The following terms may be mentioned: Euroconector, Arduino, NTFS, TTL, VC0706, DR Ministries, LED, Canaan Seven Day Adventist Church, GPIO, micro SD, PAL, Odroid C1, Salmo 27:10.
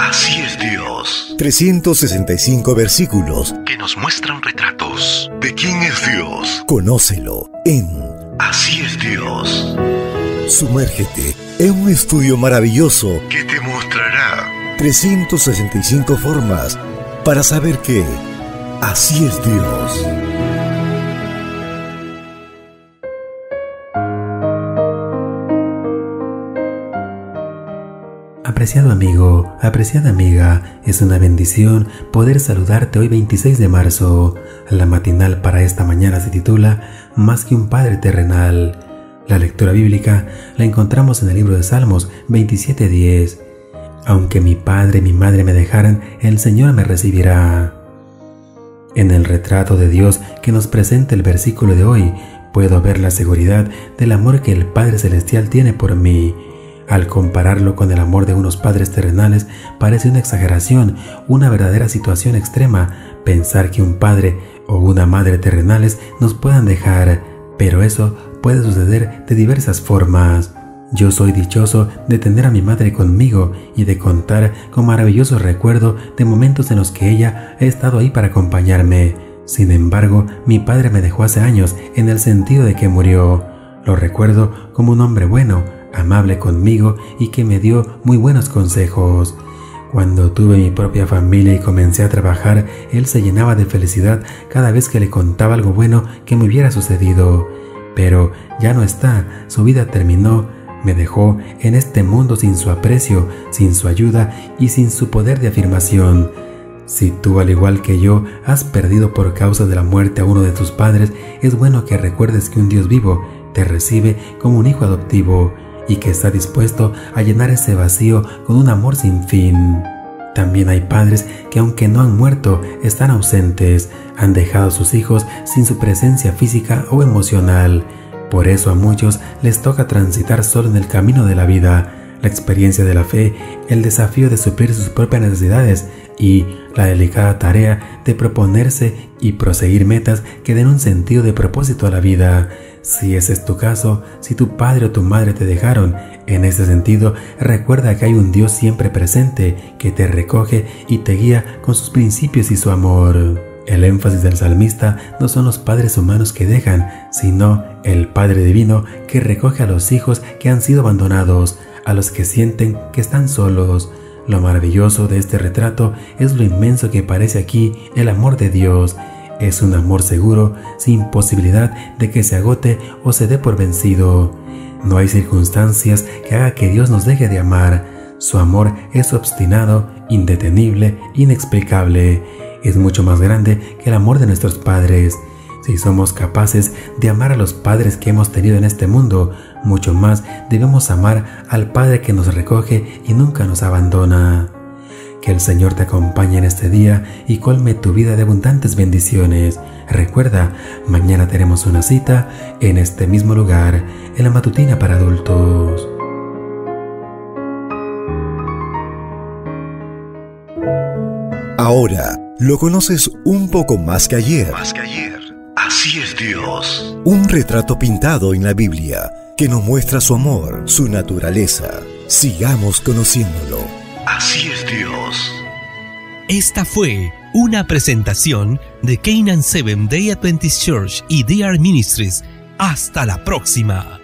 Así es Dios. 365 versículos que nos muestran retratos de quién es Dios. Conócelo en Así es Dios. Sumérgete en un estudio maravilloso que te mostrará 365 formas para saber que así es Dios. Apreciado amigo, apreciada amiga, es una bendición poder saludarte hoy 26 de marzo. La matinal para esta mañana se titula Más que un Padre Terrenal. La lectura bíblica la encontramos en el libro de Salmos 27:10. Aunque mi padre y mi madre me dejaran, el Señor me recibirá. En el retrato de Dios que nos presenta el versículo de hoy, puedo ver la seguridad del amor que el Padre Celestial tiene por mí. Al compararlo con el amor de unos padres terrenales, parece una exageración, una verdadera situación extrema, pensar que un padre o una madre terrenales nos puedan dejar, pero eso puede suceder de diversas formas. Yo soy dichoso de tener a mi madre conmigo y de contar con maravilloso recuerdo de momentos en los que ella ha estado ahí para acompañarme. Sin embargo, mi padre me dejó hace años en el sentido de que murió. Lo recuerdo como un hombre bueno, amable conmigo y que me dio muy buenos consejos. Cuando tuve mi propia familia y comencé a trabajar, él se llenaba de felicidad cada vez que le contaba algo bueno que me hubiera sucedido. Pero ya no está, su vida terminó, me dejó en este mundo sin su aprecio, sin su ayuda y sin su poder de afirmación. Si tú, al igual que yo, has perdido por causa de la muerte a uno de tus padres, es bueno que recuerdes que un Dios vivo te recibe como un hijo adoptivo y que está dispuesto a llenar ese vacío con un amor sin fin. También hay padres que, aunque no han muerto, están ausentes, han dejado a sus hijos sin su presencia física o emocional. Por eso a muchos les toca transitar solo en el camino de la vida, la experiencia de la fe, el desafío de suplir sus propias necesidades y la delicada tarea de proponerse y proseguir metas que den un sentido de propósito a la vida. Si ese es tu caso, si tu padre o tu madre te dejaron, en este sentido, recuerda que hay un Dios siempre presente que te recoge y te guía con sus principios y su amor. El énfasis del salmista no son los padres humanos que dejan, sino el Padre Divino que recoge a los hijos que han sido abandonados, a los que sienten que están solos. Lo maravilloso de este retrato es lo inmenso que parece aquí el amor de Dios. Es un amor seguro, sin posibilidad de que se agote o se dé por vencido. No hay circunstancias que haga que Dios nos deje de amar. Su amor es obstinado, indetenible, inexplicable. Es mucho más grande que el amor de nuestros padres. Si somos capaces de amar a los padres que hemos tenido en este mundo, mucho más debemos amar al Padre que nos recoge y nunca nos abandona. Que el Señor te acompañe en este día y colme tu vida de abundantes bendiciones. Recuerda, mañana tenemos una cita en este mismo lugar, en la matutina para adultos. Ahora lo conoces un poco más que ayer. Así es Dios. Un retrato pintado en la Biblia que nos muestra su amor, su naturaleza. Sigamos conociéndolo. Así es Dios. Esta fue una presentación de Canaan Seven Day Adventist Church y DR Ministries. Hasta la próxima.